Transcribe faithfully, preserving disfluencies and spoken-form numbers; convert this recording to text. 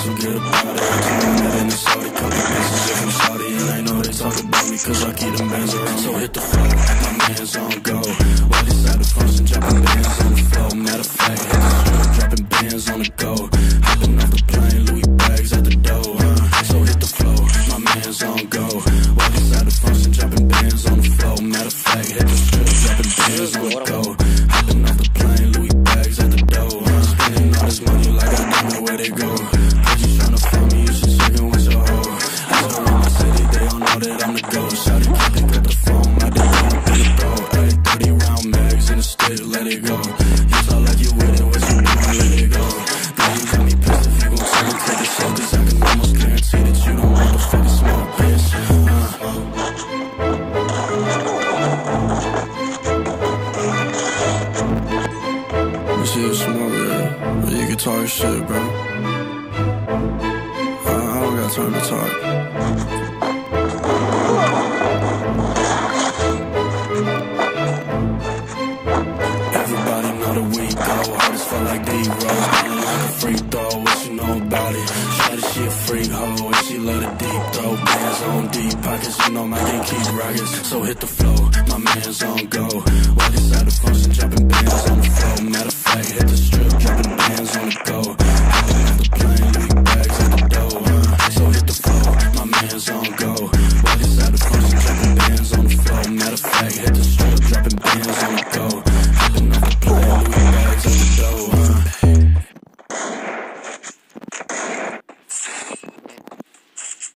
so get up out of here. Coming mad in the Saudi, couple messages from Saudi, and I know they talking about me, cause I keep them bands around. So hit the floor, my man's on go. While inside the front and dropping bands on the floor. Matter of fact, hit the strip, dropping bands on the go. Hopping off the plane, Louis bags at the door. Uh, so hit the floor, my man's on go. While inside the front and dropping bands on the floor. Matter of fact, hit the strip, dropping bands on the go. Hopping off the plane, Louis bags at the door. Uh, spending all this money like I don't know where they go. Shit, bro. I, I don't got time to talk. Everybody know that we go. I just feel like D-Rose. Feeling like a freak though. What you know about it? Shawty, she a freak hoe. And she love the deep throw. Bands on deep pockets. You know my game keep rockets. So hit the flow. My man's on go. Walk inside the function, dropping bands on the floor. Matter of fact, hit the strip, dropping bands on the go.